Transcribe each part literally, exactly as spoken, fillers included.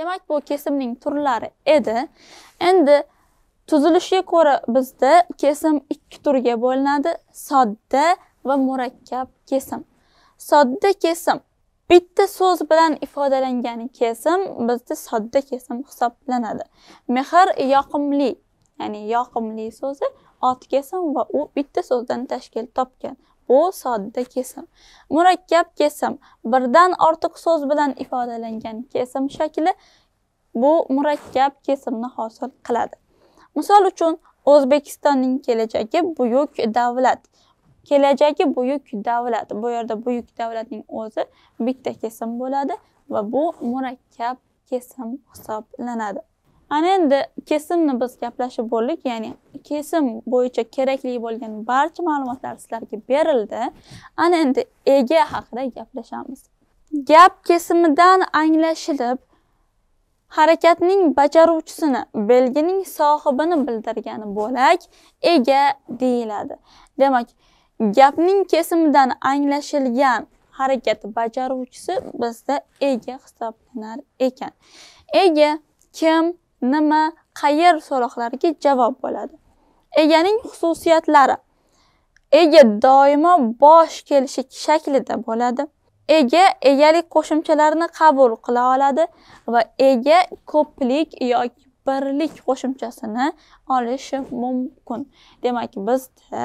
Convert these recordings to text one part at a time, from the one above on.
Demak, bu kesimning turlari edi. Endi tuzilishiga ko'ra bizda kesim ikki turga bo'linadi: sodda va murakkab kesim. Sodda kesim bitta so'z bilan ifodalangan kesim bizda sodda kesim hisoblanadi. Mehr yoqimli, ya'ni yoqimli so'zi ot kesim va u bitta so'zdan tashkil topgan. Bu sodda kesim. Murakkab kesim birdan ortiq so'z bilan ifodalangan kesim shakli bu murakkab kesimni hosil qiladi. Misol uchun O'zbekistonning kelajagi buyuk davlat. Kelajagi buyuk davlat. Bu yerda buyuk davlatning o'zi bitta kesim bo'ladi va bu murakkab kesim hisoblanadi. Ana endi kesimni biz gaplashib bo'ldik, ya'ni kesim bo'yicha kerakli bo'lgan barcha ma'lumotlar sizlarga berildi. Ana endi ega haqida gaplashamiz. Gap kesimidan anglashilib, harakatning bajaruvchisini, belgining sohibini bildirgani bo'lak ega deyiladi. Demak, gapning kesimidan anglashilgan harakat bajaruvchisi bizda ega hisoblanar ekan. Ega kim, nima, qayer so'roqlariga javob bo'ladi. Eganing xususiyatlari. Ega doimo bosh kelishi shaklida bo'ladi. Ega egalik qo'shimchalarini qabul qila oladi va ega ko'plik yoki birlik qo'shimchasini olishi mumkin. Demak, bizda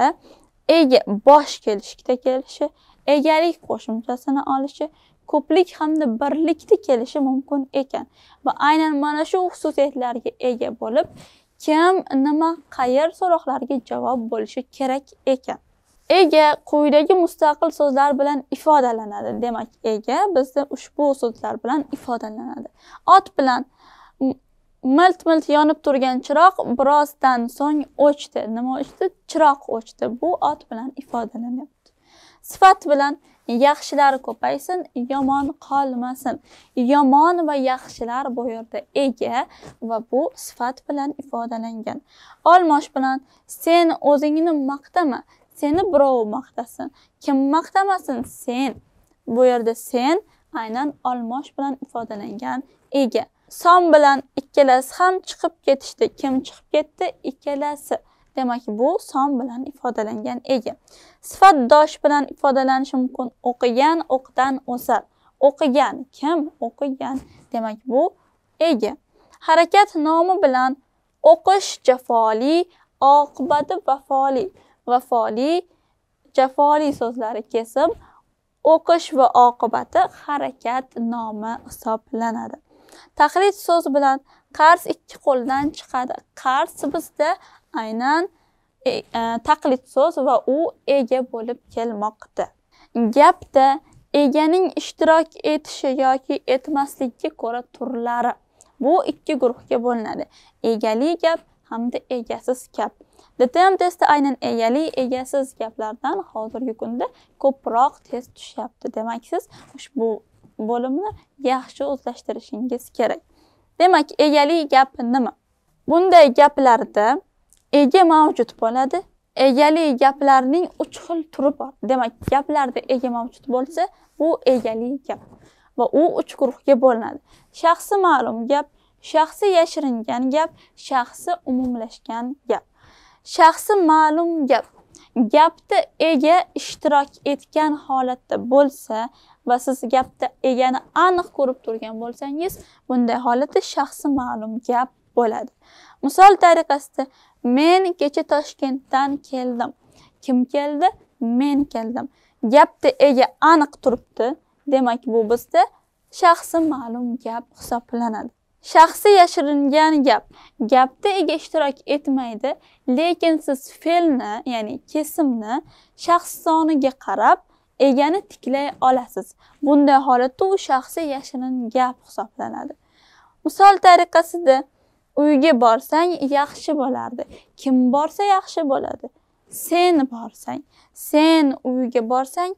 ega bosh kelishda kelishi, egalik qo'shimchasini olishi, ko'plik hamda birlikda kelishi mumkin ekan va aynan mana shu xususiyatlarga ega bo'lib, kim, nima, qayer so'roqlariga javob bo'lishi kerak ekan. Ega quyidagi mustaqil so'zlar bilan ifodalanadi. Demak, ega bizda ushbu so'zlar bilan ifodalanadi. Ot bilan milt-milt yonib turgan chiroq birozdan so'ng o'chdi. Nima o'chdi? Chiroq o'chdi. Bu ot bilan ifodalanyapti. Sifat bilan yaxshilar ko'paysin, yomon qolmasin. Yomon va yaxshilar bu yerda ega va bu sifat bilan ifodalangan. Olmosh bilan sen o'zingni maqtama, seni birov maqtasin. Kim maqtamasin? Sen. Bu yerda sen aynan olmosh bilan ifodalangan ega. Son bilan ikkalasi ham chiqib ketishdi. Kim chiqib ketdi? Ikkalasi. Demak, bu son bilan ifodalangan ega. Sifatdosh bilan ifodalanishi mumkin. O'qigan o'qdan o'sar. O'qigan kim? O'qigan. Demak, bu ega. Harakat nomi bilan o'qish jafoli, oqibati vafoli. Vafoli, jafoli so'zlari kesim. O'qish va oqibati harakat nomi hisoblanadi. Taqlid so'z bilan qarz ikki qo'ldan chiqadi. Qarz bizda aynan e, e, taqlid so'z va u ega bo'lib kelmoqda. Gapda eganing ishtirok etishi yoki etmasligiga ko'ra turlari. Bu ikki guruhga bo'linadi: egali gap hamda egasiz gap. D T M testda aynan egali, egasiz gaplardan hozirgi kunda ko'proq test tushyapti. Demak, siz ushbu bo'limni yaxshi o'zlashtirishingiz kerak. Demak, egali gap nima? Bunday gaplarda ega mavjud bo'ladi. Egali gaplarning uch xil turi bor. Demak, gaplarda ega mavjud bo'lsa, bu egali gap va u uch guruhga bo'linadi: shaxsi ma'lum gap, shaxsi yashiringan gap, shaxsi umumlashgan gap. Shaxsi ma'lum gap gapda ega ishtirok etgan holatda bo'lsa va siz gapda egani aniq ko'rib turgan bo'lsangiz, bunday holatda shaxsi ma'lum gap bo'ladi. Misol tariqasida: men kecha Toshkentdan keldim. Kim keldi? Men keldim. Gapda ega aniq turibdi. Demak, bu bizda shaxsi ma'lum gap hisoblanadi. Shaxsi yashiringan gap gapda ega ishtirok etmaydi, lekin siz fe'lni, ya'ni kesimni shaxs soniga qarab egani tiklay olasiz. Bunday holatda u shaxsiy yashirin gap hisoblanadi. Misol tariqasida: uyga borsang yaxshi bo'lardi. Kim borsa yaxshi bo'ladi? Sen borsang. Sen uyga borsang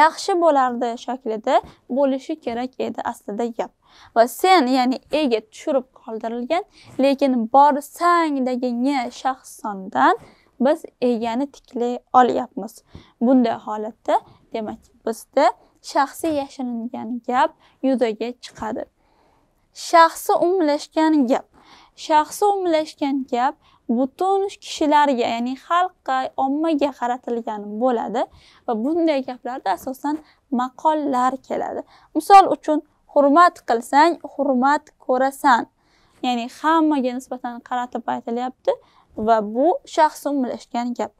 yaxshi bo'lardi shaklida bo'lishi kerak edi aslida gap. Va sen, ya'ni ega tushirib qoldirilgan, lekin borsangdagi ni shaxs sondan biz egani tiklay olyapmiz. Bunday holatda, demak, bizda shaxsiy yashiringan gap yuzaga chiqadi. shaxsi umumlashgan gap. Shaxsi umumlashgan gap butun kishilarga, ya'ni xalqqa, ommaga qaratilgan bo'ladi va bunday gaplarda asosan maqollar keladi. Misol uchun, hurmat qilsang, hurmat ko'rasan. Ya'ni hammaga nisbatan qaratib aytilyapti va bu shaxsi umumlashgan gap.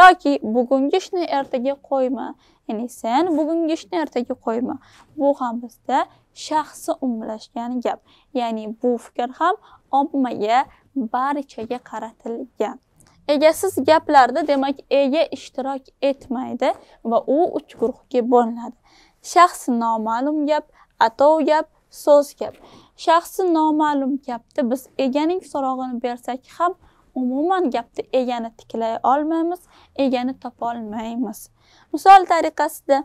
Yoki bugungi ishni ertaga qo'yma. Ya'ni sen bugungi ishni ertaga qo'yma. Bu ham bizda shaxsi umumlashgan gap. Ya'ni bu fikr ham ommaga barichaga qaratilgan. Egasiz gaplarda demak ega ishtirok etmaydi va u uch guruhga bo'linadi. Shaxsi noma'lum gap, atov gap, so'z gap. Shaxsi noma'lum gapda biz eganing so'rog'ini bersak ham umuman gapda egani tiklay olmaymiz, egani topa olmaymiz. Misol tariqasida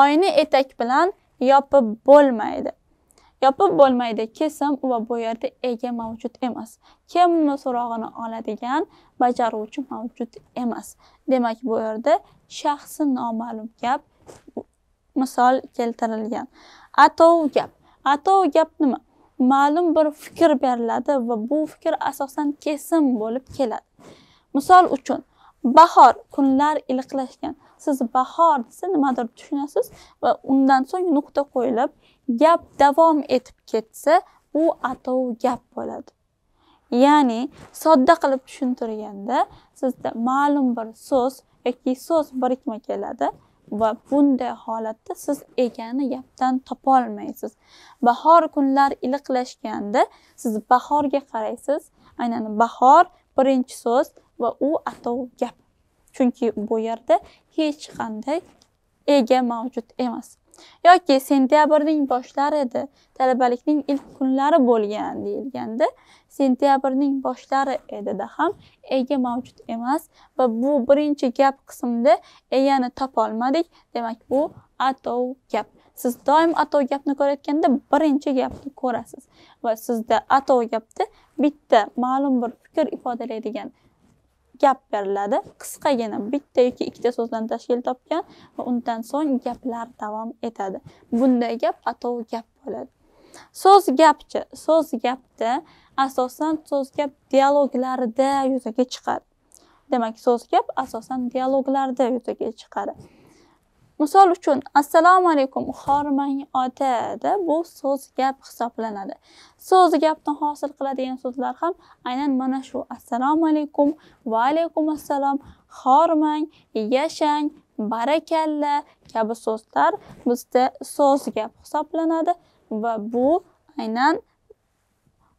oyni etak bilan yopib bo'lmaydi. Yopib bo'lmaydi kesim va bu yerda ega mavjud emas. Kimni so'rog'ini oladigan bajaruvchi mavjud emas. Demak bu yerda shaxsi noma'lum gap misol keltirilgan. Atov gap. Atov gap nima? Ma'lum bir fikr beriladi va bu fikr asosan kesim bo'lib keladi. Misol uchun bahor, kunlar iliqlashgan. Siz bahor desa nimadir tushunasiz va undan so'ng nuqta qo'yilib gap davom etib ketsa, bu atov gap bo'ladi. Ya'ni sodda qilib tushuntirganda sizda ma'lum bir so'z yoki so'z birikma keladi va bunday holatda siz egani gapdan topa olmaysiz. Bahor kunlar iliqlashganda siz bahorga qaraysiz. Aynan bahor birinchi so'z va u atov gap. Chunki bu yerda hech qanday ega mavjud emas. Yoki sentyabrning boshlarida talabalikning ilk kunlari bo'lgan deyilganda sentyabrning boshlari edida ham ega mavjud emas va bu birinchi gap qismida egani topa olmadik. Demak bu atov gap. Siz doim atov gapni ko'rayotganda birinchi gapni ko'rasiz va sizda atov gapda bitta ma'lum bir fikr ifodalaydigan gap beriladi. Qisqagina bitta yoki ikkita so'zdan tashkil topgan va undan so'ng gaplar davom etadi. Bunday gap atov gap bo'ladi. So'z gapchi. So'z gapda asosan so'z gap dialoglarda yuzaga chiqadi. Demak, so'z gap asosan dialoglarda yuzaga chiqadi. Misol uchun, assalomu alaykum, xo'rmang ota, bu so'z gap hisoblanadi. So'z gapdan hosil qiladigan so'zlar ham aynan mana shu assalomu alaykum, va alaykum assalom, xo'rmang, yashang, barakalla kabi so'zlar bizda so'z gap hisoblanadi va bu aynan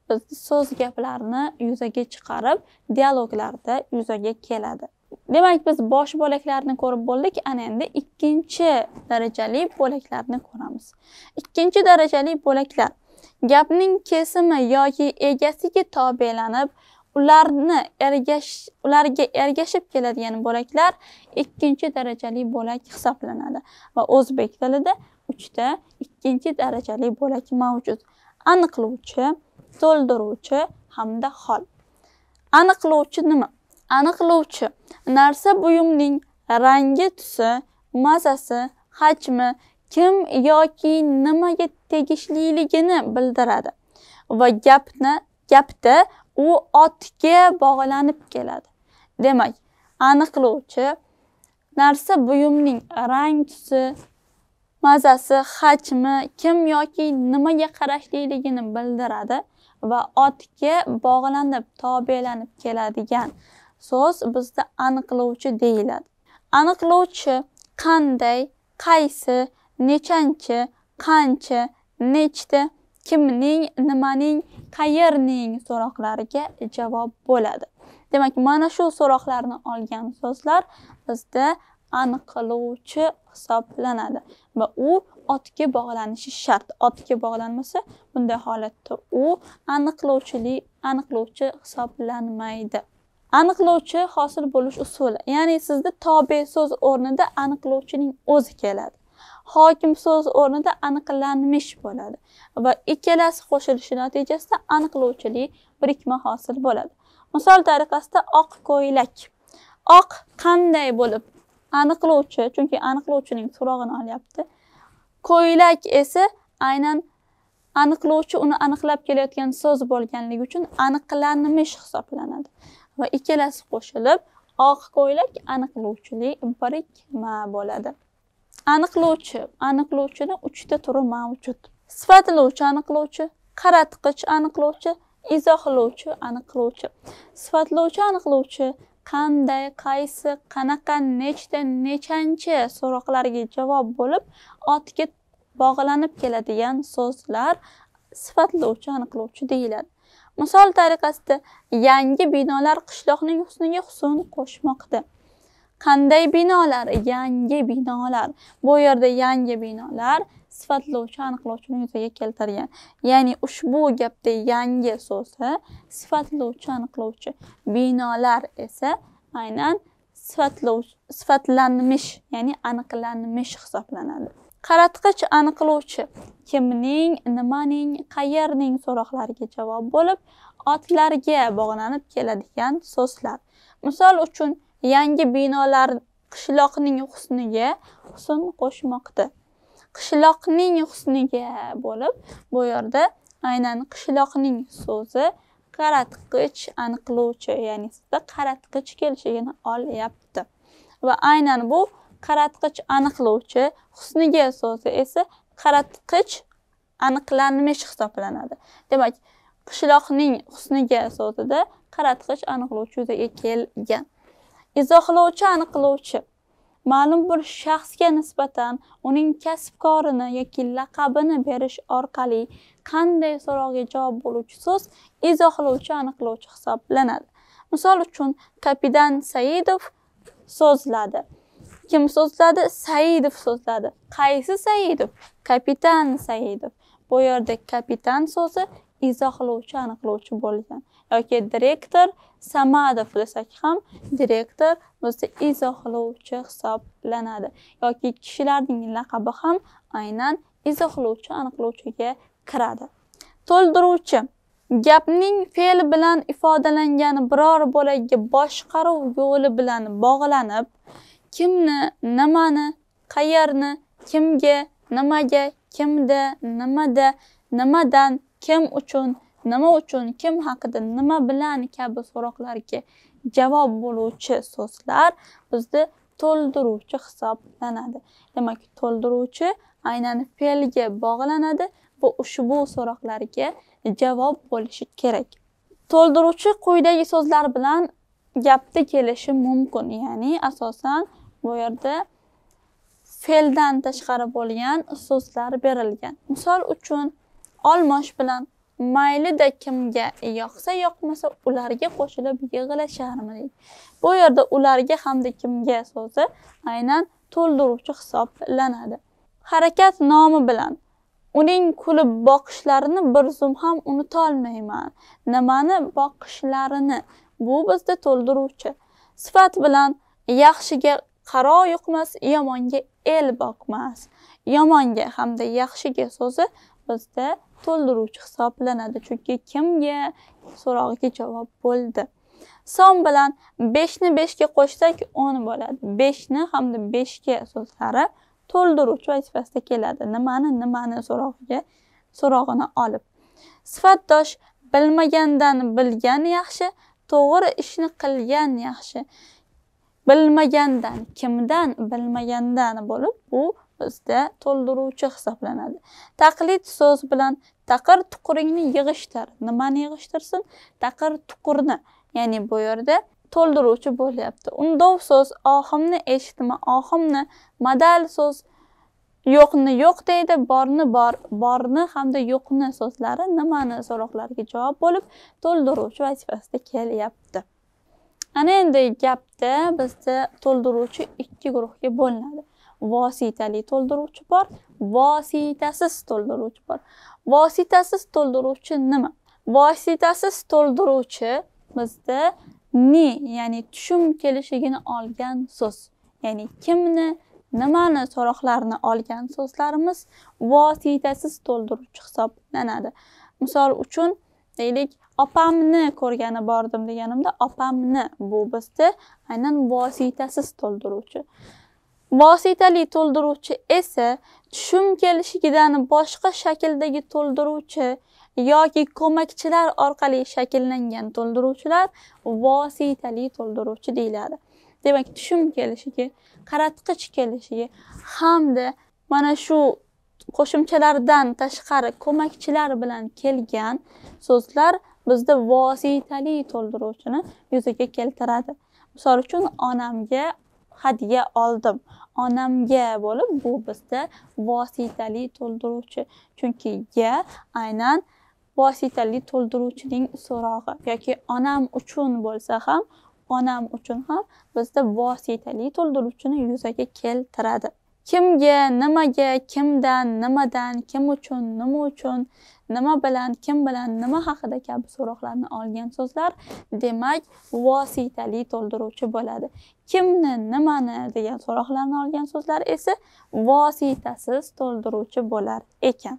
biz so'z gaplarni yuzaga chiqarib, dialoglarda yuzaga keladi. Demak, biz bosh bo'laklarni ko'rib bo'ldik. Ana endi ikkinchi darajali bo'laklarni ko'ramiz. Ikkinchi darajali bo'laklar gapning kesimi yoki egasiga tobelanib, ularni ergash, ularga ergashib keladigan bo'laklar ikkinchi darajali bo'lak hisoblanadi va o'zbek tilida uchta ikkinchi darajali bo'lak mavjud. Aniqlovchi, to'ldiruvchi hamda hol. Aniqlovchi nima? Aniqlovchi narsa buyumning rangi, tusi, mazasi, hajmi, kim yoki nimaga tegishliligini bildiradi va gapni gapda u otga bog'lanib keladi. Demak, aniqlovchi narsa buyumning rang, tusi, mazasi, hajmi, kim yoki nimaga qarashliligini bildiradi va otga bog'lanib, tobelanib keladigan so'z bizda aniqlovchi deyiladi. Aniqlovchi qanday, qaysi, nechanchi, qancha, nechta, kimning, nimaning, qayerning so'roqlariga javob bo'ladi. Demak, mana shu so'roqlarni olgan so'zlar bizda aniqlovchi hisoblanadi va u otga bog'lanishi shart. Otga bog'lanmasa, bunday holatda u aniqlovchili aniqlovchi hisoblanmaydi. Aniqlovchi hosil bo'lish usuli, ya'ni sizda tobe so'z o'rnida aniqlovchining o'zi keladi. Hokim so'z o'rnida aniqlanmish bo'ladi va ikkalasi qo'shilishi natijasida aniqlovchili birikma hosil bo'ladi. Misol tariqasida oq ko'ylak. Oq qanday bo'lib aniqlovchi, chunki aniqlovchining so'rog'ini olyapti. Ko'ylak esa aynan aniqlovchi uni aniqlab kelayotgan so'z bo'lganligi uchun aniqlanmish hisoblanadi va ikkalasi qo'shilib oq ko'ylak aniqlovchilik birikma bo'ladi. Aniqlovchi, aniqlovchini uchta turi mavjud. Sifatlovchi aniqlovchi, qaratqich aniqlovchi, izohlovchi aniqlovchi. Sifatlovchi aniqlovchi qanday, qaysi, qanaqa, nechta, nechanchi so'roqlarga javob bo'lib otga bog'lanib keladigan so'zlar sifatlovchi aniqlovchi deyiladi. Misol tariqasida yangi binolar qishloqning husniga husn qo'shmoqda. Qanday binolar? Yangi binolar. Bu yerda yangi binolar sifatlovchi aniqlovchini yuzaga keltirgan. Ya'ni ushbu gapda yangi so'zi sifatlovchi aniqlovchi, binolar esa aynan sifatlovchi, sifatlanmish, ya'ni aniqlanmish hisoblanadi. Qaratqich aniqlovchi kimning, nimaning, qayerning so'roqlariga javob bo'lib otlarga bog'lanib keladigan so'zlar. Misol uchun yangi binolar qishloqning husniga husn qo'shmoqda. Qishloqning husniga bo'lib bu yerda aynan qishloqning so'zi qaratqich aniqlovchi, ya'ni sizda qaratqich kelishini olyapti va aynan bu qaratqich aniqlovchi, husniga so'zi esa qaratqich aniqlanmish hisoblanadi. Demak, qishloqning husniga so'zida qaratqich aniqlovchi yuzaga kelgan. Izohlovchi aniqlovchi ma'lum bir shaxsga nisbatan uning kasbkorini yoki laqabini berish orqali qanday so'roqga javob bo'luvchi so'z izohlovchi aniqlovchi hisoblanadi. Misol uchun, kapitan Saidov so'zladi. Kim so'zladi? Saidov so'zladi. Qaysi Saidov? Kapitan Saidov. Bu yerda kapitan so'zi izohlovchi aniqlovchi bo'lgan. Yoki direktor Samadov desak ham direktor bizda izohlovchi hisoblanadi. Yoki kishilarning laqabi ham aynan izohlovchi aniqlovchiga kiradi. To'ldiruvchi gapning fe'l bilan ifodalangani biror bo'lagi boshqaruv yo'li bilan bog'lanib kimni, nimani, qayerni, kimga, nimaga, kimda, nimada, nimadan, kim uchun, nima uchun, kim haqida, nima bilan kabi so'roqlarga javob bo'luvchi so'zlar bizda to'ldiruvchi hisoblanadi. Demak, to'ldiruvchi aynan fe'lga bog'lanadi va ushbu so'roqlarga javob bo'lishi kerak. To'ldiruvchi quyidagi so'zlar bilan gapda kelishi mumkin, ya'ni asosan bu yerda fe'ldan tashqari bo'lgan so'zlar berilgan. Misol uchun, olmosh bilan maylida kimga yoqsa yoqmasa ularga qo'shilib yig'ilasharmi deydi. Bu yerda ularga hamda kimga so'zi aynan to'ldiruvchi hisoblanadi. Harakat nomi bilan uning kulib boqishlarini bir zum ham unutolmayman. Nimani? Boqishlarini. Bu bizda to'ldiruvchi. Sifat bilan yaxshiga qaro yuqmas, yomonga el boqmas. Yomonga hamda yaxshiga so'zi bizda to'ldiruvchi hisoblanadi, chunki kimga so'roqiga javob bo'ldi. Son bilan beshni beshga qo'shsak o'n bo'ladi. beshni hamda beshga so'zlari to'ldiruvchi vazifasida keladi. Nimani, nimani so'roqiga so'rog'ini olib. Sifatdosh bilmagandan bilgan yaxshi, to'g'ri ishni qilgan yaxshi. Bilmagandan, kimdan, bilmagandan bo'lib bu bizda to'ldiruvchi hisoblanadi. Taqlid so'z bilan taqir tuquringni yig'ishtir. Nimani yig'ishtirsin? Taqir tuqurni. Ya'ni bu yerda to'ldiruvchi bo'lyapti. Undov so'z ohimni eshitma, ohimni. Madal so'z yo'qni yo'q deydi, borni bor, borni hamda yo'qni so'zlari nimani so'roqlarga javob bo'lib to'ldiruvchi vazifasida kelyapti. Ana endi gapda bizda to'ldiruvchi ikki guruhga bo'linadi. Vositali to'ldiruvchi bor, vositasiz to'ldiruvchi bor. Vositasiz to'ldiruvchi nima? Vositasiz to'ldiruvchi bizda ni, ya'ni tushum kelishigini olgan so'z, ya'ni kimni, nimani so'roqlarini olgan so'zlarimiz vositasiz to'ldiruvchi hisoblanadi. Misol uchun deylik, opamni ko'rgani bordim deganimda opamni, bu bizda aynan vositasiz to'ldiruvchi. Vasitali to'ldiruvchi esa tushum kelishidan boshqa shakldagi to'ldiruvchi yoki ko'makchilar orqali shakllangan to'ldiruvchilar vasitali to'ldiruvchi deyiladi. Demak, tushum kelishiga, qaratqich kelishiga hamda mana shu qo'shimchalardan tashqari ko'makchilar bilan kelgan so'zlar bizda vasitali to'ldiruvchini yuzaga keltiradi. Misol uchun onamga hadiya oldim. Onamga bo'lib bu bizda vasitali to'ldiruvchi. Chunki ya aynan vasitali to'ldiruvchining so'rog'i yoki onam uchun bo'lsa ham, onam uchun ham bizda vasitali to'ldiruvchini yuzaga keltiradi. Kimga, nimaga, kimdan, nimadan, kim uchun, nima uchun, nima bilan, kim bilan, nima haqida kabi so'roqlarni olgan so'zlar demak vasitali to'ldiruvchi bo'ladi. Kimni, nimani degan so'roqlarni olgan so'zlar esa vositasiz to'ldiruvchi bo'lar ekan.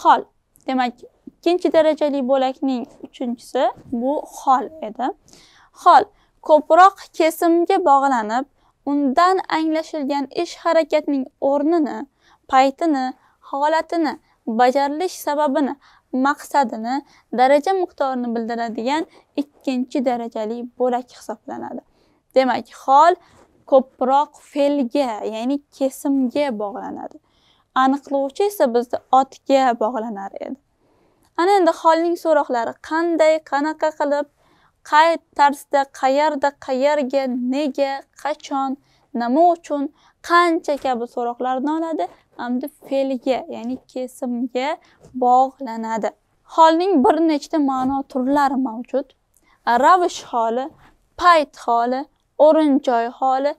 Hol. Demak, ikkinchi darajali bo'lakning uchinchisi bu hol edi. Hol ko'proq kesimga bog'lanib, undan anglashilgan ish harakatning o'rnini, paytini, holatini, bajarilish sababini, maqsadini, daraja miqdorini bildiradigan ikkinchi darajali bo'lak hisoblanadi. Demak, hol ko'proq fe'lga, ya'ni kesimga bog'lanadi. Aniqlovchi esa bizda otga bog'lanar edi. Ana endi holning so'roqlari qanday, qanaqa qilib, qay tarzda, qayerda, qayerga, nega, qachon, nima uchun, qancha kabi so'roqlarni oladi, hamda fe'lga, ya'ni kesimga bog'lanadi. Holning bir nechta ma'no turlari mavjud. Ravish holi, payt holi, o'rin-joy holi,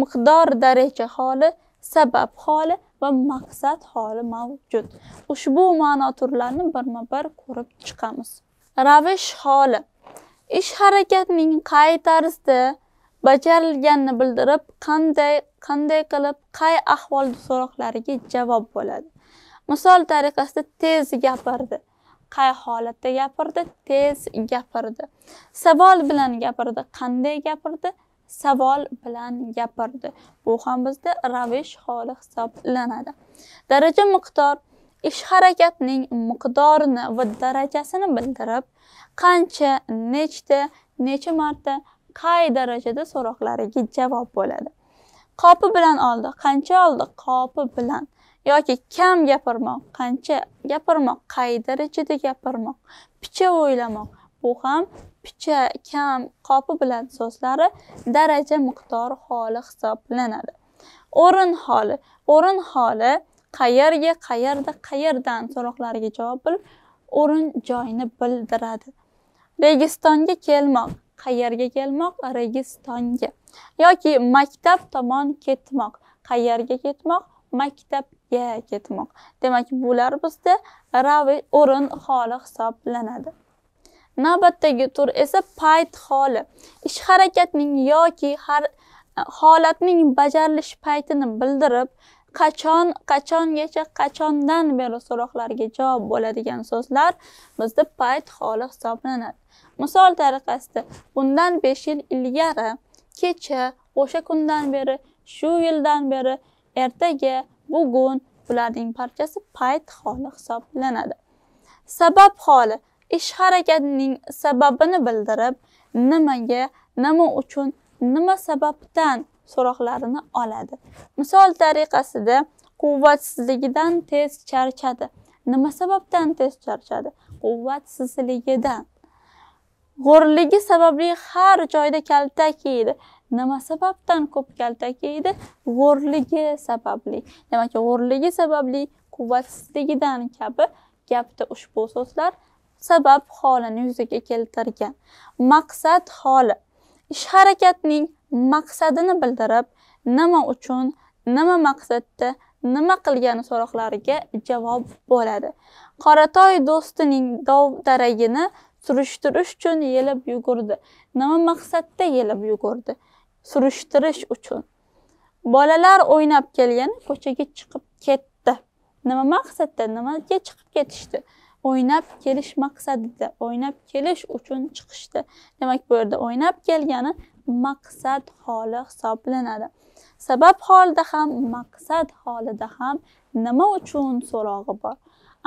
miqdor daraja holi, sabab holi va maqsad holi mavjud. Ushbu ma'no turlarini birma-bir ko'rib chiqamiz. Ravish holi ish harakatning qay tarzda bajarilganini bildirib, qanday, qanday qilib, qay ahvolda so'roqlariga javob bo'ladi. Misol tariqasida tez gapirdi. Qay holatda gapirdi? Tez gapirdi. Savol bilan gapirdi. Qanday gapirdi? Savol bilan gapirdi. Bu ham bizda ravish holi hisoblanadi. Daraja miqdor ish harakatning miqdorini va darajasini bildirib, qancha, nechta, necha marta, qay darajada so'roqlariga javob bo'ladi. Qopi bilan oldi, qancha oldi, qopi bilan yoki kam gapirmoq, qancha gapirmoq, qay darajada gapirmoq, picha o'ylamoq. Bu ham picha, kam, qopi bilan so'zlari daraja miqdor holi hisoblanadi. O'rin holi, o'rin holi qayerga, qayerda, qayerdan so'roqlariga javob bilib, o'rin joyini bildiradi. Registonga kelmoq, qayerga kelmoq? Registonga. Yoki maktab tomon ketmoq, qayerga ketmoq? Maktabga ketmoq. Demak, bular bizda ravi o'rin holi hisoblanadi. Navbatdagi tur esa payt holi. Ish harakatning yoki har holatning bajarilish paytini bildirib, qachon, qachongacha, qachondan beri so'roqlarga javob bo'ladigan so'zlar bizda payt holi hisoblanadi. Misol tariqasida bundan besh yil ilgari, kecha, o'sha kundan beri, shu yildan beri, ertaga, bugun bularning barchasi payt holi hisoblanadi. Sabab holi ish harakatining sababini bildirib, nimaga, nima uchun, nima sababdan so'roqlarini oladi. Misol tariqasida quvvatsizligidan tez charchadi. Nima sababdan tez charchadi? Quvvatsizligidan. G'o'rligi sababli har joyda kaltak yeydi. Nima sababdan ko'p kaltak yeydi? G'o'rligi sababli. Demak, g'o'rligi sababli, quvvatsizligidan kabi gapda ushbu so'zlar sabab holini yuzaga keltirgan. Maqsad holi ish harakatning maqsadini bildirib, nima uchun, nima maqsadda, nima qilgani so'roqlariga javob bo'ladi. Qoratoy do'stining dov daragini surishtirish uchun yelib yugurdi. Nima maqsadda yelib yugurdi? Surishtirish uchun. Bolalar o'ynab kelgan ko'chaga chiqib ketdi. Nima maqsadda, nimaga chiqib ketishdi? O'ynab kelish maqsadida, o'ynab kelish uchun chiqishdi. Demak, bu yerda o'ynab kelgani maqsad holi hisoblanadi. sabab holida ham, maqsad holida ham nima uchun so'rog'i bor.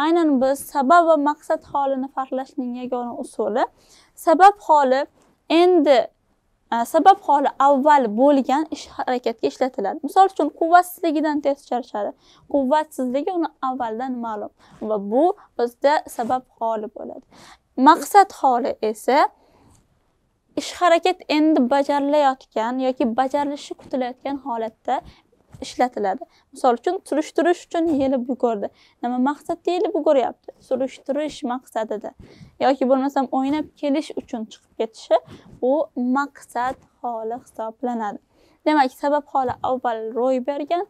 Aynan biz sabab va maqsad holini farqlashning yagona usuli sabab holi endi sabab holi avval bo'lgan ish harakatga ishlatiladi. Misol uchun quvvatsizligidan tez charchadi. Quvvatsizligi uni avvaldan ma'lum va bu bizda sabab holi bo'ladi. Maqsad holi esa ish harakat endi bajarilayotgan yoki bajarilishi kutilayotgan holatda ishlatiladi. Misol uchun surishtirush uchun yelib yugurdi. Nima maqsadda yelib yuguryapti? Surishtirush maqsadida yoki bo'lmasam o'ynab kelish uchun chiqib ketishi bu maqsad holi hisoblanadi. Demak, sabab holi avval ro'y bergan,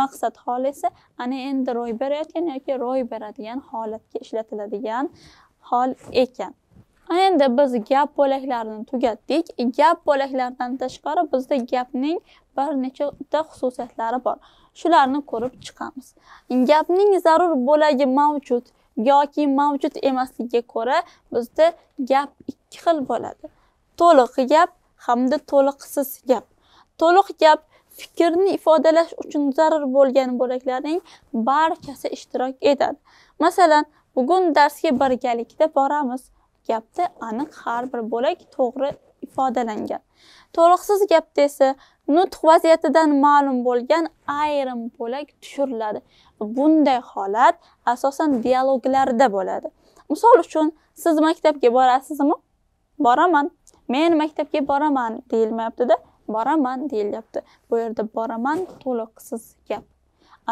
maqsad holi esa ana endi ro'y berayotgan yoki ro'y beradigan holatga ishlatiladigan hol ekan. Endi biz gap bo'laklarini tugatdik. Gap bo'laklaridan tashqari bizda gapning bir nechta xususiyatlari bor. Shularni ko'rib chiqamiz. Gapning zarur bo'lagi mavjud yoki mavjud emasligiga ko'ra bizda gap ikki xil bo'ladi. To'liq gap hamda to'liqsiz gap. To'liq gap fikrni ifodalash uchun zarur bo'lgan bo'laklarning barchasi ishtirok etadi. Masalan, bugun darsga birgalikda boramiz. Gapda aniq har bir bo'lak to'g'ri ifodalangan. To'liqsiz gapda esa nutq vaziyatidan ma'lum bo'lgan ayrim bo'lak tushiriladi. Bunday holat asosan dialoglarda bo'ladi. Misol uchun, siz maktabga borasizmi? Boraman. Men maktabga boraman deyilmayapti-da, boraman deyilyapti. Bu yerda boraman to'liqsiz gap.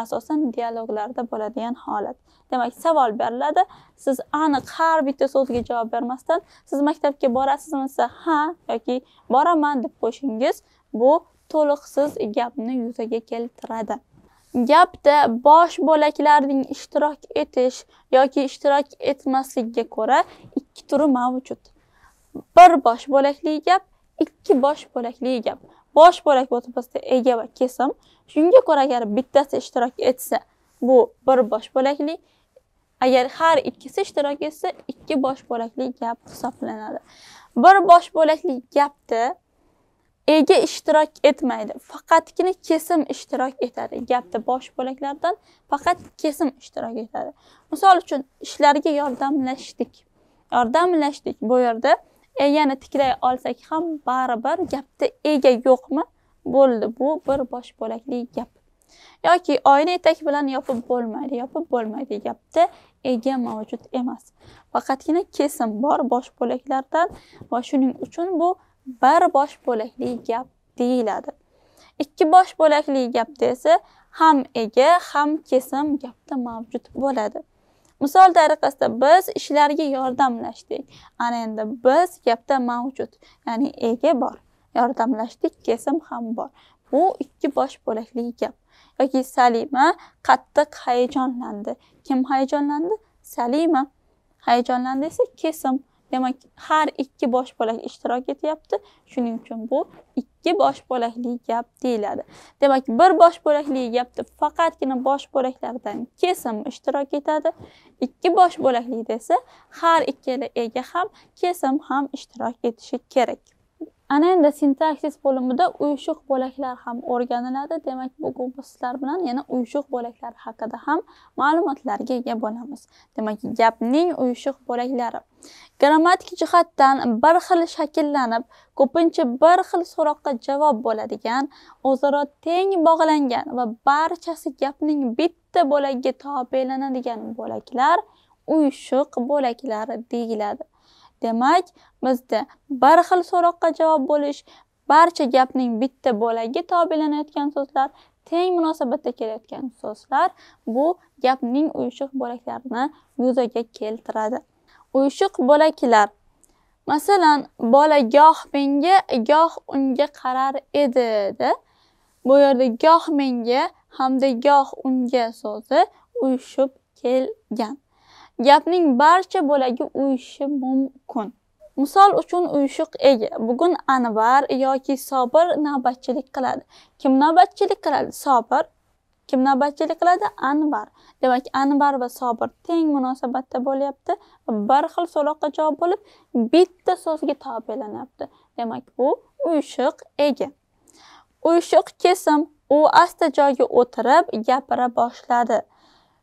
Asosan dialoglarda bo'ladigan holat. Demak, savol beriladi. Siz aniq har bitta so'zga javob bermasdan, siz maktabga borasizmi desa, ha yoki boraman deb qo'yishingiz bu to'liqsiz gapni yuzaga keltiradi. Gapda bosh bo'laklarning ishtirok etish yoki ishtirok etmasligiga ko'ra ikki turi mavjud. Bir bosh bo'lakli gap, ikki bosh bo'lakli gap. Bosh bo'lak bo'lsa bizda ega va kesim. Shunga ko'ra agar bittasi ishtirok etsa, bu bir bosh bo'lakli. Agar har ikkisi ishtirok etsa, ikki bosh bo'lakli gap hisoblanadi. Bir bosh bo'lakli gapda ega ishtirok etmaydi. Faqatgina kesim ishtirok etadi. Gapda bosh bo'laklardan faqat kesim ishtirok etadi. Misol uchun, ishlarga yordamlashdik. Yordamlashdik bu yerda E, yana tiklay olsak ham baribir gapda ega yo'qmi? Bo'ldi, bu bir bosh bo'lakli gap. Yoki oyna etak bilan yopib bo'lmaydi, yopib bo'lmaydi gapda ega mavjud emas. Faqatgina kesim bor bosh bo'laklardan va shuning uchun bu bir bosh bo'lakli gap deyiladi. Ikki bosh bo'lakli gapda esa ham ega, ham kesim gapda mavjud bo'ladi. Misol tariqasida biz ishlarga yordamlashdik. Ana endi biz gapda mavjud, ya'ni ega bor. Yordamlashdik, kesim ham bor. Bu ikki bosh bo'lakli gap. Yoki Salima qattiq hayajonlandi. Kim hayajonlandi? Salima. Hayajonlandi esa kesim. Demak, har ikki bosh bo'lak ishtirok etyapti. Shuning uchun bu ikki bosh bo'lakli gap deyiladi. Demak, bir bosh bo'lakli gapda faqatgina bosh bo'laklardan kesim ishtirok etadi. Ikki bosh bo'laklikda esa har ikkala ega ham, kesim ham ishtirok etishi kerak. Ana endi sintaksis bo'limida uyushuq bo'laklar ham o'rganiladi. Demak, bugun biz sizlar bilan yana uyushuq bo'laklar haqida ham ma'lumotlarga ega bo'lamiz. Demak, gapning uyushuq bo'laklari grammatik jihatdan bir xil shakllanib, ko'pincha bir xil so'roqqa javob bo'ladigan, o'zaro teng bog'langan va barchasi gapning bitta bo'lagiga tobelanadigan bo'laklar uyushuq bo'laklari deyiladi. Demak, bizda bir xil so'roqqa javob bo'lish, barcha gapning bitta bo'lagiga tobelanayotgan so'zlar, teng munosabatda kelayotgan so'zlar bu gapning uyushuq bo'laklarini yuzaga keltiradi. Uyushuq bo'laklar. Masalan, bola goh menga, goh unga qarar edi. Bu yerda goh menga hamda goh unga so'zi uyushib kelgan. Gapning barcha bo'lagi uyushishi mumkin. Misol uchun uyushuq ega. Bugun Anvar yoki Sobir navbatchilik qiladi. Kim navbatchilik qiladi? Sobir. Kim navbatchilik qiladi? Anvar. Demak, Anvar va Sobir teng munosabatda bo'lyapti. Bir xil so'roqqa javob bo'lib, bitta so'zga tobelanyapti. Demak, bu uyushuq ega. Uyushuq kesim. U asta joyga o'tirib gapira boshladi.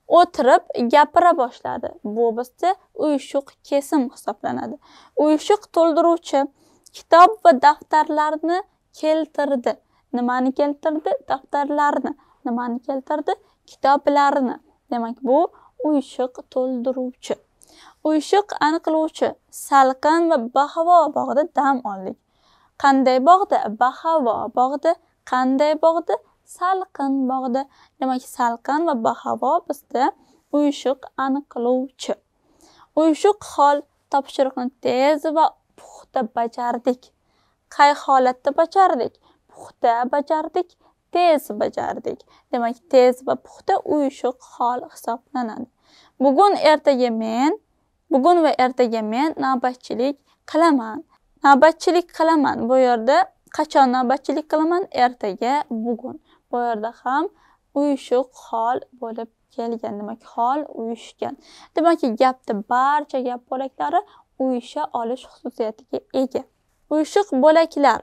O'tirib gapira boshladi. Bu bizda uyuşuq kesim hisoblanadi. Uyuşuq to'ldiruvchi kitob va daftarlarni keltirdi. Nimani keltirdi? Daftarlarni. Nimani keltirdi? Kitoblarni. Demak, bu uyuşuq to'ldiruvchi. Uyuşuq aniqlovchi. Salqin va bahavo bog'da dam oldik. Qanday bog'da? Bahavo bog'da. Qanday bog'da? Salqin bog'da. Demak, salqin va bahavo bizda uyuşuq aniqlovchi. Uyuşuq hol, topshiriqni tez va puxta bajardik. Qay holatda bajardik? Puxta bajardik, tez bajardik. Demak, tez va puxta uyuşuq hol hisoblanadi. Bugun ertaga men, bugun va ertaga men navbatchilik qilaman. Navbatchilik qilaman. Bu yerda qachon navbatchilik qilaman? Ertaga, bugun. Bu yerda ham uyuşuq hol bo'lib kelgan. Demak, hol uyushgan. Demak, gapda barcha gap bo'laklari uyusha olish xususiyatiga ega. Uyuşuq bo'laklar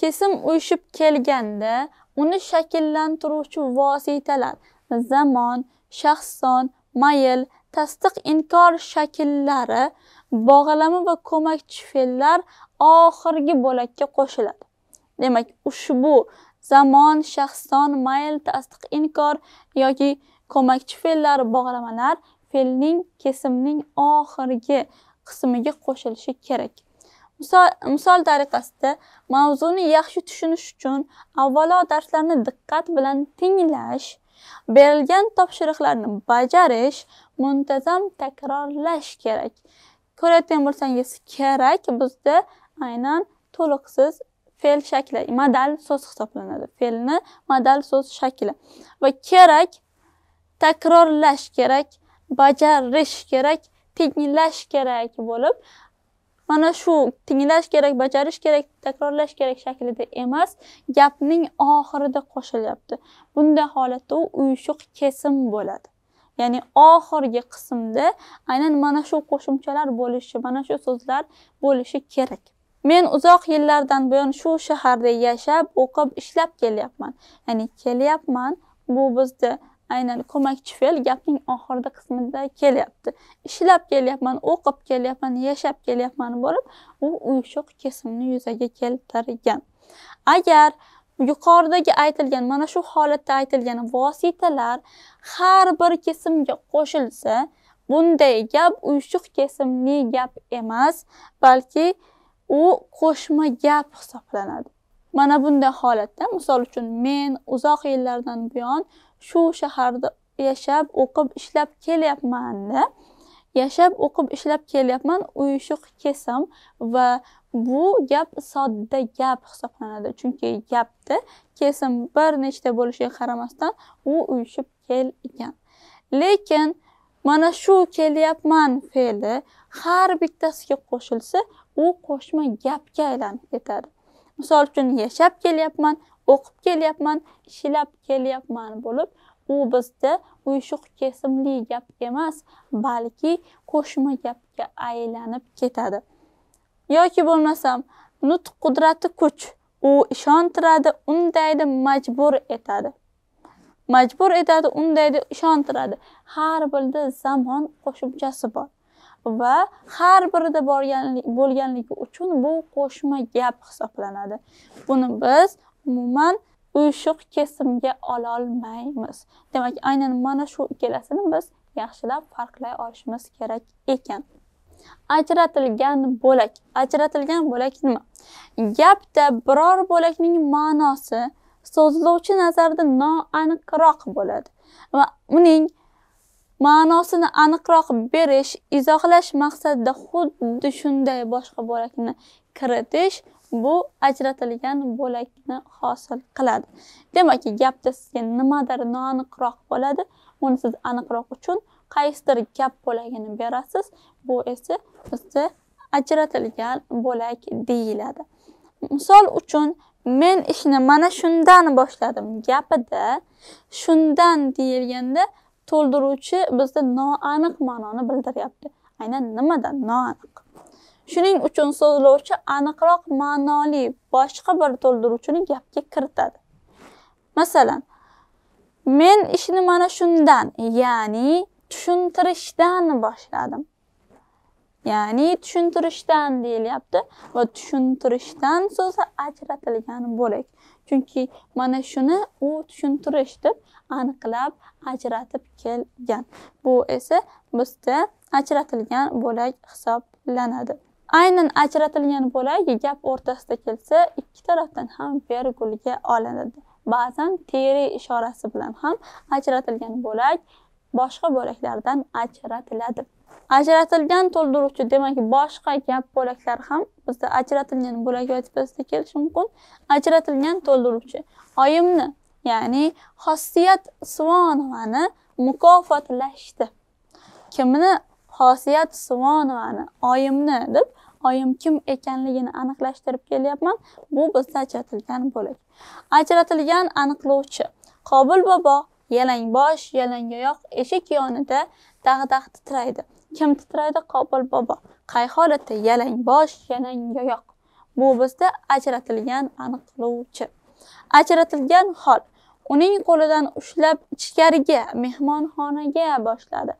kesim uyushib kelganda uni shakllantiruvchi vositalar zamon, shaxson, mayl, tasdiq, inkor shakllari, bog'lama va ko'makchi fe'llar oxirgi bo'lakka qo'shiladi. Demak, ushbu zamon, shaxson, mayl, tasdiq, inkor yoki ko'makchi fe'llar, bog'lamalar fe'lning kesimning oxirgi qismiga qo'shilishi kerak. Misol, misol tariqasida mavzuni yaxshi tushunish uchun avvalo darslarni diqqat bilan tinglash, berilgan topshiriqlarni bajarish, muntazam takrorlash kerak. Ko'rayotgan bo'lsangiz, kerak bizda aynan to'liqsiz fe'l shakli, modal so'z hisoblanadi. Fe'lni modal so'z shakli va kerak, takrorlash kerak, bajarish kerak, tinglash kerak bo'lib, mana shu tinglash kerak, bajarish kerak, takrorlash kerak shaklida emas, gapning oxirida qo'shilyapti. Bunda holatda u uyuşuq kesim bo'ladi. Ya'ni oxirgi qismda aynan mana shu qo'shimchalar bo'lishi, mana shu so'zlar bo'lishi kerak. Men uzoq yillardan buyon shu shaharda yashab, o'qib, ishlab kelyapman. Ya'ni kelyapman, bu bizda aynan ko'makchi fe'l gapning oxirida qismida kelyapti. Ishlab kelyapman, o'qib kelyapman, yashab kelyapman bo'lib u uyuşuq kesimni yuzaga keltirgan. Agar yuqoridagi aytilgan mana shu holatda aytilgan vositalar har bir kesimga qo'shilsa, bunday gap uyuşuq kesimli gap emas, balki u qo'shma gap hisoblanadi. Mana bunday holatda, misol uchun, men uzoq yillardan buyon shu shaharda yashab, o'qib, ishlab kelyapman-da. Yashab, o'qib, ishlab kelyapman uyuşuq kesim va bu gap sodda gap hisoblanadi. Chunki gapda kesim bir nechta bo'lishiga qaramasdan u uyushib kelgan. Lekin mana shu kelyapman fe'li har bittasiga qo'shilsa, u qo'shma gapga aylanib ketadi. Misol uchun, yashab kelyapman, o'qib kelyapman, ishlab kelyapman bo'lib, u bizda uyuşuq kesimli gap emas, balki qo'shma gapga aylanib ketadi. Yoki bo'lmasam, nutq qudrati kuch, u ishontiradi, undaydi, majbur etadi. Majbur etadi, undaydi, ishontiradi. Har birda zamon qo'shimchasi bor va har birida bo'lganligi uchun bu qo'shma gap hisoblanadi. Buni biz umuman uyuşuq kesimga ola olmaymiz. Demak, aynan mana shu ikkalasini biz yaxshilab farqlay olishimiz kerak ekan. Ajratilgan bo'lak. Ajratilgan bo'lak nima? Gapda biror bo'lakning ma'nosi so'zlovchi nazarda noaniqroq bo'ladi va uning ma'nosini aniqroq berish, izohlash maqsadida xuddi shunday boshqa bo'lakni kiritish bu ajratilgan bo'lakni hosil qiladi. Demak, gapda sizga nimadir noaniqroq bo'ladi, uni siz aniqroq uchun qaysidir gap bo'lagini berasiz. Bu esa bizda ajratilgan bo'lak deyiladi. Misol uchun, men ishni mana shundan boshladim gapida shundan deyilganda to'ldiruvchi bizda noaniq ma'noni bildiryapti. Aynan nimadan noaniq? Shuning uchun so'zlovchi aniqroq ma'noli boshqa bir to'ldiruvchini gapga kiritadi. Mesela men işini bana şundan, yani tushuntirishdan başladım. Yani tushuntirishdan deyil yaptı ve tushuntirishdan so'zi ajratilgan bo'lak. Çünkü mana shuni u tushuntirish deb aniqlab ajratib kelgan. Bu esa bizda ajratilgan bo'lak hisoblanadi. Aynan ajratilgan bo'lak gap o'rtasida kelsa, ikki tarafdan ham vergulga olinadi. Ba'zan teri ishorasi bilan ham ajratilgan bo'lak boshqa bo'laklardan ajratiladi. Ajratilgan to'ldiruvchi, demak boshqa gap bo'laklar ham bizda ajratilgan bo'lak sifatida kelishi mumkin. Ajratilgan to'ldiruvchi oyimni, ya'ni Xosiyat Suvonovani mukofotlashdi. Kimni? Xosiyat Suvonovani, oyimni deb oyim kim ekanligini aniqlashtirib kelyapman. Bu bizda ajratilgan bo'lak. Ajratilgan aniqlovchi. Qobil bobo yalang bosh, yalang oyoq eshik yonida dag'dag' titraydi. Kim titraydi? Qobil bobo. Qay holatda? Yalang bosh, yalang oyoq. Bu bizda ajratilgan aniqlovchi. Ajratilgan hol. Uning qo'lidan ushlab ichkariga, mehmonxonaga boshladi.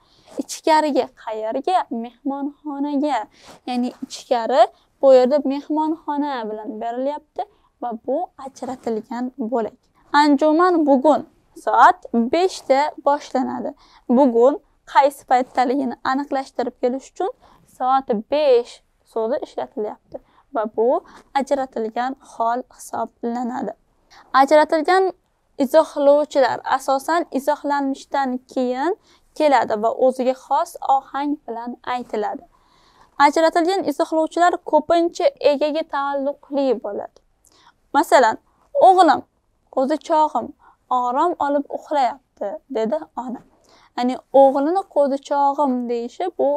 Ichkariga, qayerga? Mehmonxonaga. Ya'ni ichkari bu yerda mehmonxona bilan berilyapti va bu ajratilgan bo'lak. Anjuman bugun soat beshda boshlanadi. Bugun qaysi paytdaligini aniqlashtirib kelish uchun soat besh so'zi ishlatilyapti va bu ajratilgan hol hisoblanadi. Ajratilgan izohlovchilar asosan izohlanishdan keyin keladi va o'ziga xos ohang bilan aytiladi. Ajratilgan izohlovchilar ko'pincha egaga taalluqli bo'ladi. Masalan, o'g'lim, qo'zichog'im orom olib uxlayapti, dedi ona. Ya'ni o'g'lini qo'zichog'im deyishi bu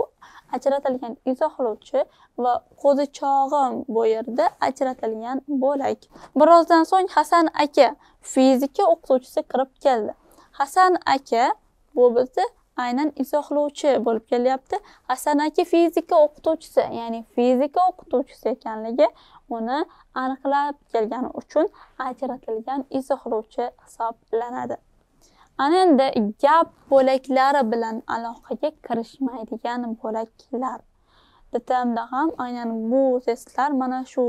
ajratilgan izohlovchi va qo'zichog'im bu yerda ajratilgan bo'lak. Birozdan so'ng Hasan aka fizika o'qituvchisi kirib keldi. Hasan aka bu bizda aynan izohlovchi bo'lib kelyapti. Hasan aka fizika o'qituvchisi, ya'ni fizika o'qituvchisi ekanligi uni aniqlab kelgani uchun ajratilgan izohlovchi hisoblanadi. Ana endi gap bo'laklari bilan aloqaga kirishmaydigan bo'laklar. D T M'da ham aynan bu testlar mana shu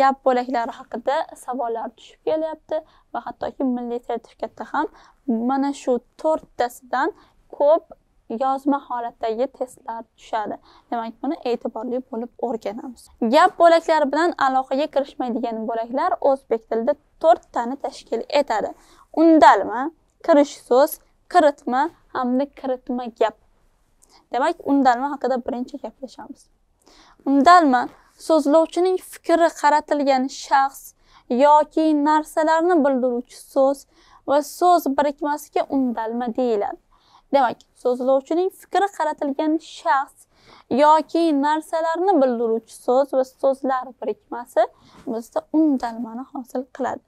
gap bo'laklari haqida savollar tushib kelyapti va hattoki milliy sertifikatda ham mana shu to'rttasidan ko'p yozma holatdagi testlar tushadi. Demak, buni e'tiborli bo'lib o'rganamiz. Gap bo'laklari bilan aloqaga kirishmaydigan bo'laklar o'zbek tilida to'rttani tashkil etadi. Undalma, kirish so'z, kiritma hamda kiritma gap. Demak, undalma haqida birinchi gaplashamiz. Undalma so'zlovchining fikri qaratilgan shaxs yoki narsalarni bildiruvchi so'z va so'z birikmasiga undalma deyiladi. Demak, so'zlovchining fikri qaratilgan shaxs yoki narsalarni bildiruvchi so'z va so'zlar birikmasi bizda undalmani hosil qiladi.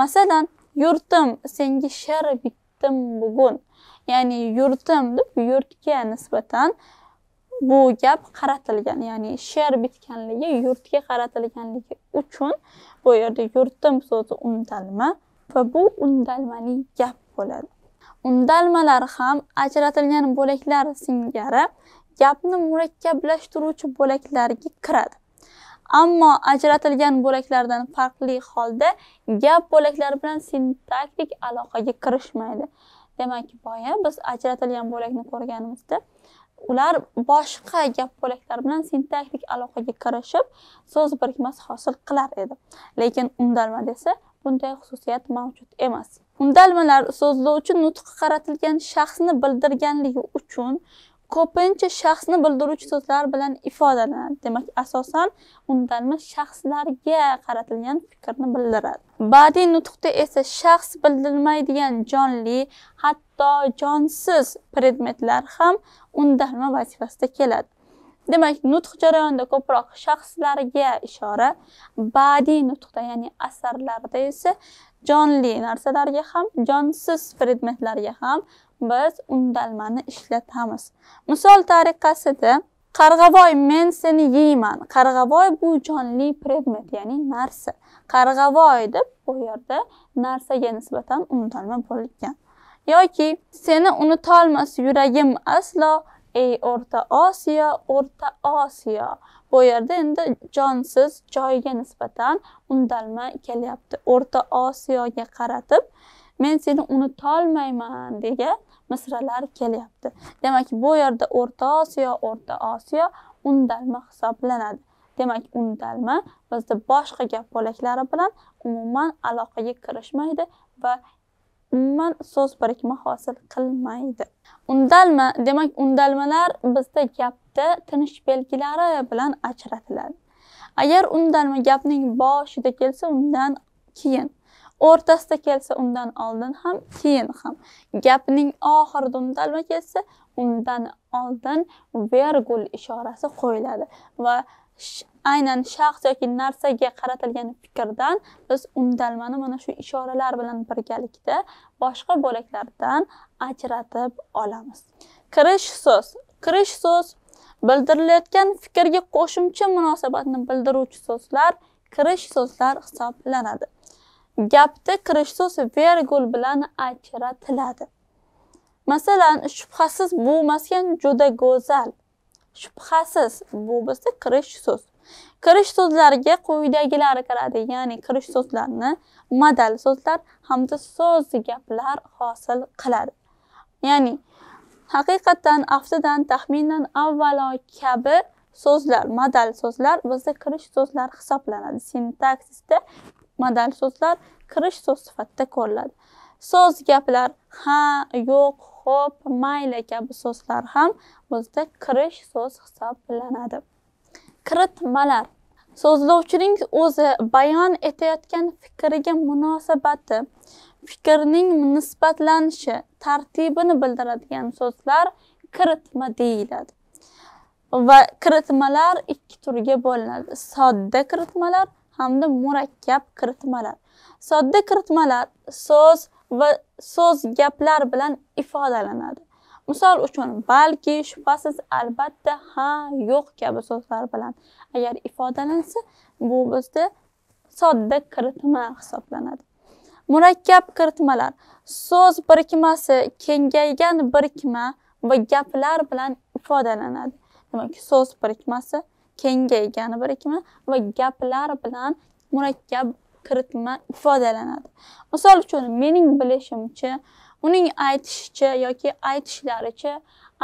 Masalan, yurtim senga she'r bitdim bugun. Ya'ni yurtim deb yurtga nisbatan bu gap qaratilgan, ya'ni she'r bitganligi yurtga qaratilganligi uchun bu yerda yurtim so'zi undalma va bu undalmali gap bo'ladi. Undalmalar ham ajratilgan bo'laklar singari gapni murakkablashtiruvchi bo'laklarga kiradi. Ammo ajratilgan bo'laklardan farqli holda gap bo'laklari bilan sintaktik aloqaga kirishmaydi. Demak, boya biz ajratilgan bo'lakni ko'rganimizda ular boshqa gap bo'laklari bilan sintaktik aloqaga kirishib, so'z birikmasi hosil qilar edi. Lekin undalma desa bunday xususiyat mavjud emas. Undalmalar so'zlovchi nutqi qaratilgan shaxsni bildirganligi uchun ko'pincha shaxsni bildiruvchi so'zlar bilan ifodalanadi. Demak, asosan undalma shaxslarga qaratilgan fikrni bildiradi. Badiiy nutqda esa shaxs bildirilmaydigan jonli, hatto jonsiz predmetlar ham undalma vazifasida keladi. Demak, nutq jarayonida ko'proq shaxslarga ishora, badiiy nutqda, ya'ni asarlarda esa jonli narsalarga ham, jonsiz predmetlarga ham biz undalmani ishlatamiz. Misol tariqasida Qarğavoy, men seni yeyman. Qarğavoy bu canlı predmet, yani narsa. Qarğavoy deb bu yerda narsaga nisbatan unutilma bo'lgan. Yoki seni unutolmas yuragim aslo, ey O'rta Osiyo, O'rta Osiyo. Bu yerda endi jonsiz joyga nisbatan undalma kelyapti. O'rta Osiyoga qaratib men seni unutolmayman degan misralar kelyapti. Demak, bu yerda O'rta Osiyo, O'rta Osiyo undalma hisoblanadi. Demak, undalma bizda boshqa gap bo'laklari bilan umuman aloqaga kirishmaydi va umuman so'z birikma hosil qilmaydi. Undalma, demak, undalmalar bizda gapda tinish belgilari bilan ajratiladi. Agar undalma gapning boshida kelsa, undan keyin, o'rtasida kelsa, undan oldin ham, keyin ham. Gapning oxirida undalma kelsa, undan oldin vergul ishorasi qo'yiladi va aynan shaxs yoki narsaga qaratilgan fikrdan biz undalmani mana shu ishoralar bilan birgalikda boshqa bo'laklardan ajratib olamiz. Kirish so'z. Kirish so'z bildirilayotgan fikrga qo'shimcha munosabatni bildiruvchi so'zlar kirish so'zlar hisoblanadi. Gapda kirish so'zi vergul bilan ajratiladi. Masalan, shubhasiz bu maskan juda go'zal. Shubhasiz bu bizda kirish so'z. Kirish so'zlariga quyidagilari kiradi, ya'ni kirish so'zlarini modal so'zlar hamda so'zli gaplar hosil qiladi. Ya'ni haqiqatan, aftidan, taxminan, avvalo kabi so'zlar, modal so'zlar bizda kirish so'zlar hisoblanadi. Sintaksisda modal so'zlar kirish so'z sifatida ko'riladi. So'z gaplar ha, yo'q, xo'p, mayli kabi so'zlar ham bizda kirish so'z hisoblanadi. Kiritmalar. So'zlovchining o'zi bayon etayotgan fikriga munosabati, fikrning nisbatlanishi, tartibini bildiradigan so'zlar kiritma deyiladi. Va kiritmalar ikki turga bo'linadi: sodda kiritmalar hamda murakkab kiritmalar. Sodda kiritmalar so'z va so'z gaplar bilan ifodalanadi. Misol uchun, balki, shubhasiz, albatta, ha, yo'q kabi so'zlar bilan agar ifodalansa, bu bizda sodda kiritma hisoblanadi. Murakkab kiritmalar so'z birikmasi kengaygan birikma va gaplar bilan ifodalanadi. Demak, so'z birikmasi kengaygan birikma va gaplar bilan murakkab kiritma ifodalanadi. Misol uchun, mening bilishimcha, uning aytishicha yoki aytishlaricha,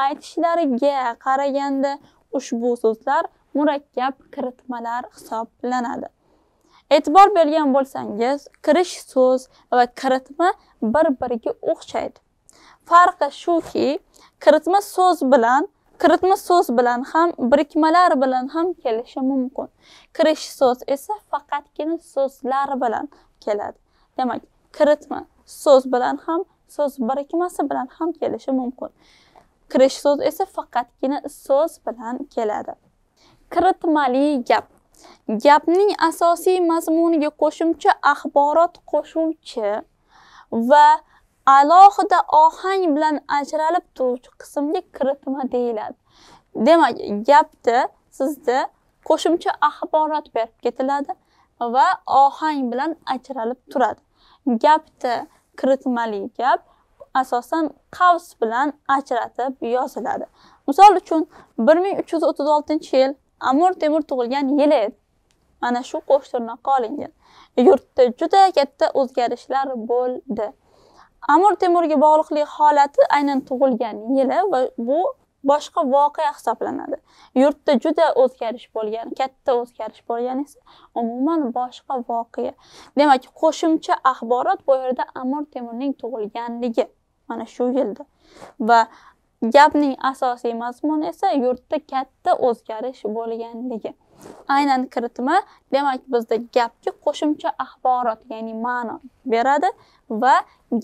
aytishlariga qaraganda ushbu so'zlar murakkab kiritmalar hisoblanadi. E'tibor bergan bo'lsangiz, kirish so'z va kiritma bir-biriga o'xshaydi. Farqi shuki, kiritma so'z bilan Kiritma so'z bilan ham, birikmalar bilan ham kelishi mumkin. Kirish so'z esa faqatgina so'zlar bilan keladi. Demak, kiritma so'z bilan ham, so'z birikmasi bilan ham kelishi mumkin. Kirish so'z esa faqatgina so'z bilan keladi. Kiritmali gap. Gapning asosiy mazmuniga qo'shimcha axborot qo'shuvchi va alohida ohang bilan ajralib turuvchi qismga kiritma deyiladi. Demak, gapda sizda qo'shimcha axborot berib ketiladi va ohang bilan ajralib turadi. Gapda kiritmali gap asosan qavs bilan ajratib yoziladi. Misol uchun, bir ming uch yuz o'ttiz oltinchi yil Amir Temur tug'ilgan yili edi. Mana shu qo'shtirnoq olingan. Yurtda juda katta o'zgarishlar bo'ldi. Amir Temurga bog'liqlik holati aynan tug'ilgan yili va bu boshqa voqea hisoblanadi. Yurtda juda o'zgarish bo'lgan, katta o'zgarish bo'lgan esa umuman boshqa voqea. Demak, qo'shimcha axborot bu yerda Amir Temurning tug'ilganligi mana shu yilda. Va gapning asosiy mazmuni esa yurtda katta o'zgarish bo'lganligi. Aynan kiritma, demak, bizda gapga qo'shimcha axborot, ya'ni ma'no beradi va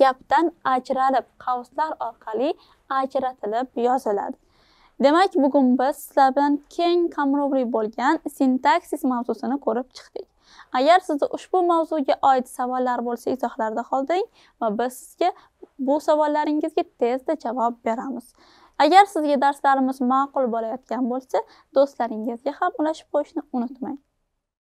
gapdan ajralib, qavslar orqali ajratilib yoziladi. Demak, bugun biz sizlar bilan keng qamrovli bo'lgan sintaksis mavzusini ko'rib chiqdik. Agar sizda ushbu mavzuga oid savollar bo'lsa, izohlarda qoldiring va biz sizga bu savollaringizga tezda javob beramiz. Agar sizga darslarimiz ma'qul bo'layotgan bo'lsa, do'stlaringizga ham ulashib qo'yishni unutmang.